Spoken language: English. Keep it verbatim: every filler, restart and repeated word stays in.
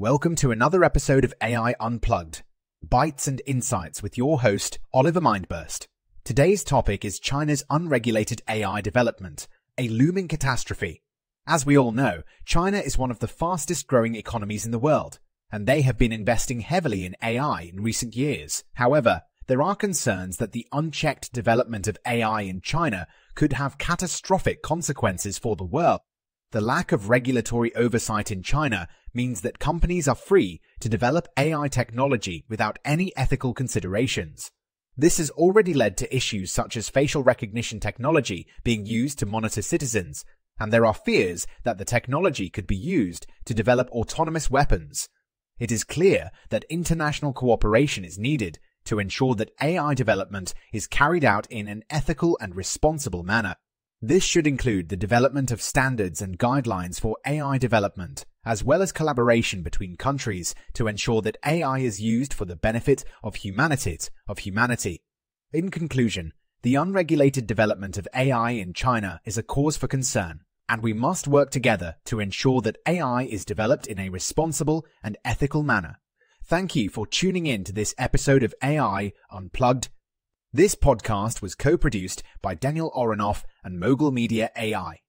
Welcome to another episode of A I Unplugged, Bytes and Insights with your host, Oliver Mindburst. Today's topic is China's unregulated A I development, a looming catastrophe. As we all know, China is one of the fastest growing economies in the world, and they have been investing heavily in A I in recent years. However, there are concerns that the unchecked development of A I in China could have catastrophic consequences for the world. The lack of regulatory oversight in China means that companies are free to develop A I technology without any ethical considerations. This has already led to issues such as facial recognition technology being used to monitor citizens, and there are fears that the technology could be used to develop autonomous weapons. It is clear that international cooperation is needed to ensure that A I development is carried out in an ethical and responsible manner. This should include the development of standards and guidelines for A I development, as well as collaboration between countries to ensure that A I is used for the benefit of humanity. Of humanity. In conclusion, the unregulated development of A I in China is a cause for concern, and we must work together to ensure that A I is developed in a responsible and ethical manner. Thank you for tuning in to this episode of A I Unplugged. This podcast was co-produced by Daniel Aharonoff and Mogul Media A I.